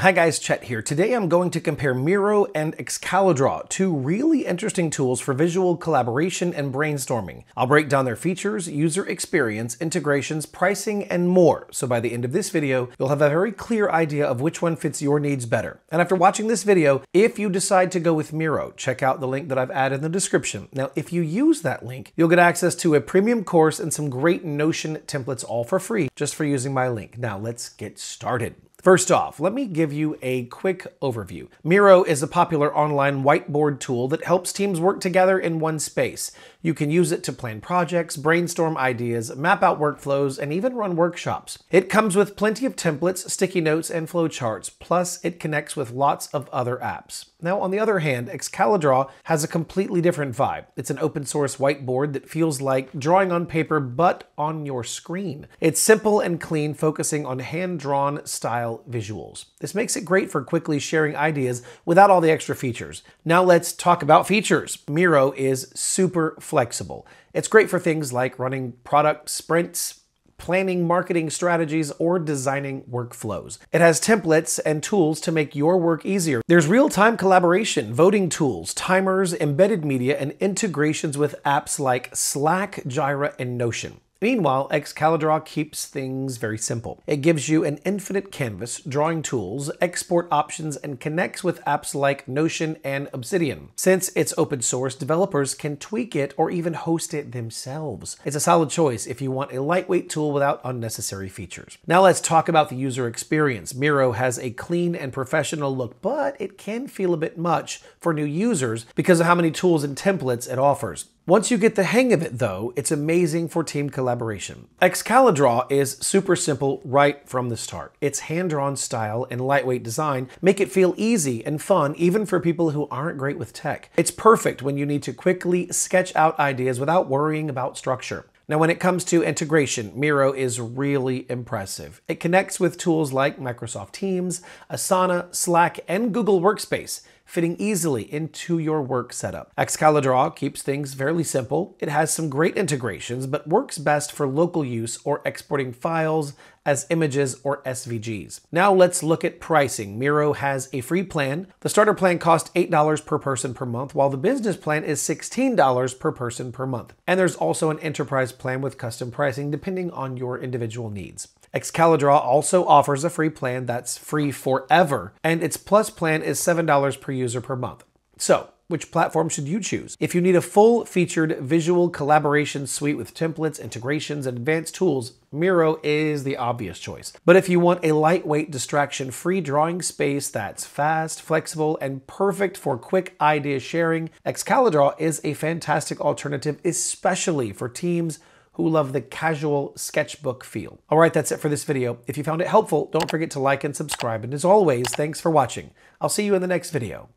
Hi guys, Chet here. Today I'm going to compare Miro and Excalidraw, two really interesting tools for visual collaboration and brainstorming. I'll break down their features, user experience, integrations, pricing, and more. So by the end of this video, you'll have a very clear idea of which one fits your needs better. And after watching this video, if you decide to go with Miro, check out the link that I've added in the description. Now, if you use that link, you'll get access to a premium course and some great Notion templates all for free just for using my link. Now let's get started. First off, let me give you a quick overview. Miro is a popular online whiteboard tool that helps teams work together in one space. You can use it to plan projects, brainstorm ideas, map out workflows, and even run workshops. It comes with plenty of templates, sticky notes, and flowcharts, plus it connects with lots of other apps. Now, on the other hand, Excalidraw has a completely different vibe. It's an open source whiteboard that feels like drawing on paper, but on your screen. It's simple and clean, focusing on hand-drawn style visuals. This makes it great for quickly sharing ideas without all the extra features. Now let's talk about features. Miro is super flexible. It's great for things like running product sprints, planning marketing strategies, or designing workflows. It has templates and tools to make your work easier. There's real-time collaboration, voting tools, timers, embedded media, and integrations with apps like Slack, Jira, and Notion. Meanwhile, Excalidraw keeps things very simple. It gives you an infinite canvas, drawing tools, export options, and connects with apps like Notion and Obsidian. Since it's open source, developers can tweak it or even host it themselves. It's a solid choice if you want a lightweight tool without unnecessary features. Now let's talk about the user experience. Miro has a clean and professional look, but it can feel a bit much for new users because of how many tools and templates it offers. Once you get the hang of it though, it's amazing for team collaboration. Excalidraw is super simple right from the start. Its hand-drawn style and lightweight design make it feel easy and fun even for people who aren't great with tech. It's perfect when you need to quickly sketch out ideas without worrying about structure. Now, when it comes to integration, Miro is really impressive. It connects with tools like Microsoft Teams, Asana, Slack, and Google Workspace, fitting easily into your work setup. Excalidraw keeps things fairly simple. It has some great integrations, but works best for local use or exporting files as images or SVGs. Now let's look at pricing. Miro has a free plan. The starter plan costs $8 per person per month, while the business plan is $16 per person per month. And there's also an enterprise plan with custom pricing depending on your individual needs. Excalidraw also offers a free plan that's free forever, and its plus plan is $7 per user per month. So, which platform should you choose? If you need a full-featured visual collaboration suite with templates, integrations, and advanced tools, Miro is the obvious choice. But if you want a lightweight, distraction-free drawing space that's fast, flexible, and perfect for quick idea sharing, Excalidraw is a fantastic alternative, especially for teams who love the casual sketchbook feel. All right, that's it for this video. If you found it helpful, don't forget to like and subscribe. And as always, thanks for watching. I'll see you in the next video.